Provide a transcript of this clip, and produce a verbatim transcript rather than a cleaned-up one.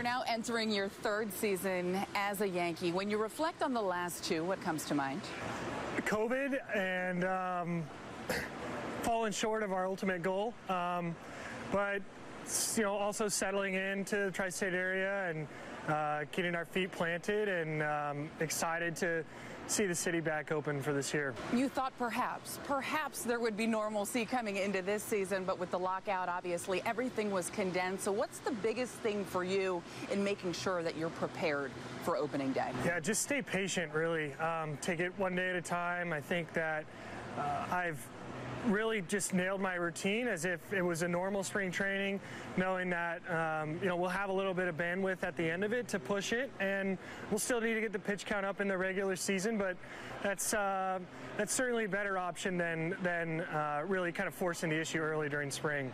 You're now entering your third season as a Yankee. When you reflect on the last two, what comes to mind? COVID and um, falling short of our ultimate goal, um, but you know, also settling into the tri-state area and uh, getting our feet planted, and um, excited to see the city back open for this year. You thought perhaps, perhaps there would be normalcy coming into this season, but with the lockout, obviously, everything was condensed. So what's the biggest thing for you in making sure that you're prepared for opening day? Yeah, just stay patient, really. Um, take it one day at a time. I think that uh, I've really just nailed my routine as if it was a normal spring training, knowing that um, you know, we'll have a little bit of bandwidth at the end of it to push it, and we'll still need to get the pitch count up in the regular season, but that's uh, that's certainly a better option than than uh, really kind of forcing the issue early during spring.